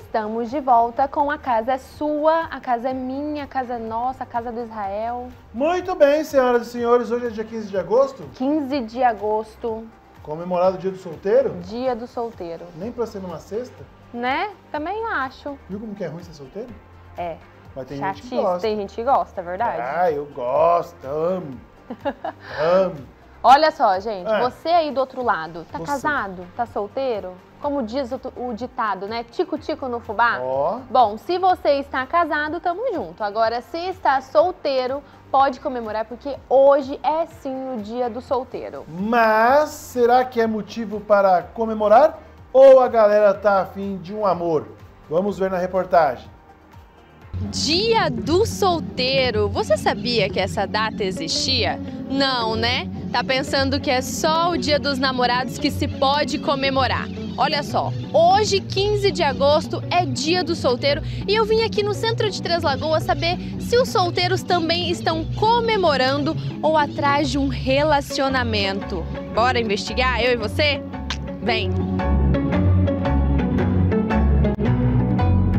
Estamos de volta com A Casa é Sua, A Casa é Minha, A Casa é Nossa, A Casa do Israel. Muito bem, senhoras e senhores, hoje é dia 15 de agosto? 15 de agosto. Comemorado o Dia do Solteiro? Dia do Solteiro. Nem pra ser numa sexta? Né? Também acho. Viu como que é ruim ser solteiro? É. Mas tem gente que gosta. Tem gente que gosta, é verdade? Ah, eu gosto, amo. Amo. Olha só, gente, você aí do outro lado, tá casado? Tá solteiro? Como diz o ditado, né? Tico-tico no fubá. Ó. Bom, se você está casado, tamo junto. Agora, se está solteiro, pode comemorar, porque hoje é sim o Dia do Solteiro. Mas será que é motivo para comemorar? Ou a galera tá afim de um amor? Vamos ver na reportagem. Dia do Solteiro. Você sabia que essa data existia? Não, né? Tá pensando que é só o Dia dos Namorados que se pode comemorar. Olha só, hoje, 15 de agosto, é Dia do Solteiro e eu vim aqui no centro de Três Lagoas saber se os solteiros também estão comemorando ou atrás de um relacionamento. Bora investigar, eu e você? Vem!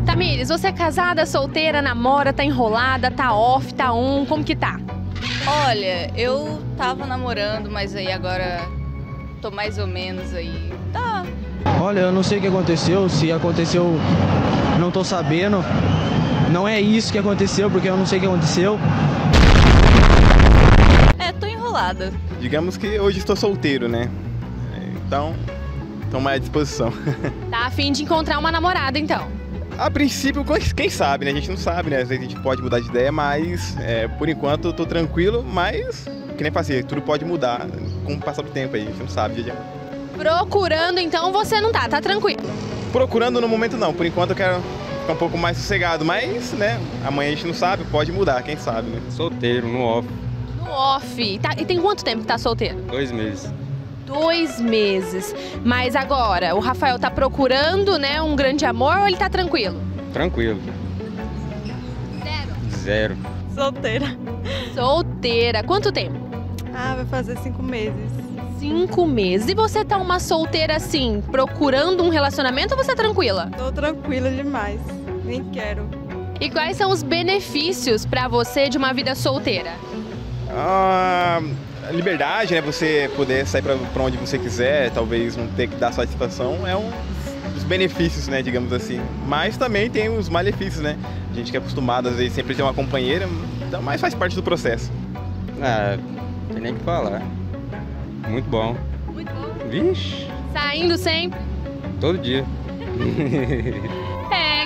Tamires, você é casada, solteira, namora, tá enrolada, tá off, tá on, como que tá? Olha, eu tava namorando, mas aí agora tô mais ou menos aí, tá? Olha, eu não sei o que aconteceu, se aconteceu, não tô sabendo. Não é isso que aconteceu, porque eu não sei o que aconteceu. É, tô enrolada. Digamos que hoje estou solteiro, né? Então, tô mais à disposição. Tá a fim de encontrar uma namorada, então? A princípio, quem sabe, né? A gente não sabe, né? Às vezes a gente pode mudar de ideia, mas por enquanto eu tô tranquilo, mas que nem passei, tudo pode mudar com o passar do tempo aí, a gente não sabe. Já. Procurando então você não tá tranquilo? Procurando no momento não, por enquanto eu quero ficar um pouco mais sossegado, mas né, amanhã a gente não sabe, pode mudar, quem sabe, né? Solteiro, no off. No off, tá, e tem quanto tempo que tá solteiro? 2 meses. 2 meses. Mas agora, o Rafael tá procurando, né, um grande amor ou ele tá tranquilo? Tranquilo. Zero? Zero. Solteira. Solteira. Quanto tempo? Ah, vai fazer 5 meses. 5 meses. E você tá uma solteira assim, procurando um relacionamento ou você é tranquila? Tô tranquila demais. Nem quero. E quais são os benefícios pra você de uma vida solteira? Liberdade, né? Você poder sair pra onde você quiser, talvez não ter que dar satisfação, é um dos benefícios, né? Digamos assim. Mas também tem os malefícios, né? A gente que é acostumado, às vezes, sempre ter uma companheira, então, mas faz parte do processo. Ah, não tem nem o que falar. Muito bom. Muito bom. Vixe. Saindo sempre? Todo dia.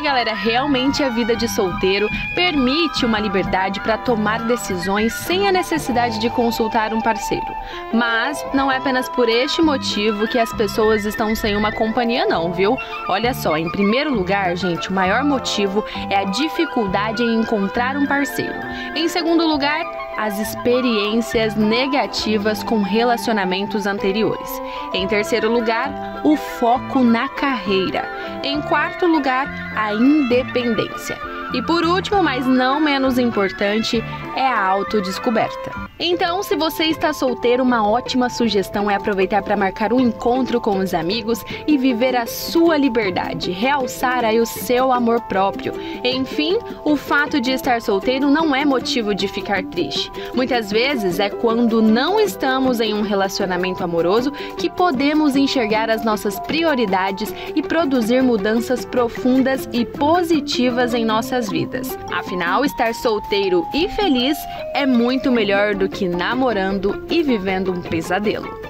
Galera, realmente a vida de solteiro permite uma liberdade para tomar decisões sem a necessidade de consultar um parceiro. Mas não é apenas por este motivo que as pessoas estão sem uma companhia não, viu? Olha só, em primeiro lugar, gente, o maior motivo é a dificuldade em encontrar um parceiro. Em segundo lugar, as experiências negativas com relacionamentos anteriores. Em terceiro lugar, o foco na carreira. Em quarto lugar, a independência. E por último, mas não menos importante, é a autodescoberta. Então, se você está solteiro, uma ótima sugestão é aproveitar para marcar um encontro com os amigos e viver a sua liberdade, realçar aí o seu amor próprio. Enfim, o fato de estar solteiro não é motivo de ficar triste. Muitas vezes é quando não estamos em um relacionamento amoroso que podemos enxergar as nossas prioridades e produzir mudanças profundas e positivas em nossas vidas. Afinal, estar solteiro e feliz é muito melhor do que namorando e vivendo um pesadelo.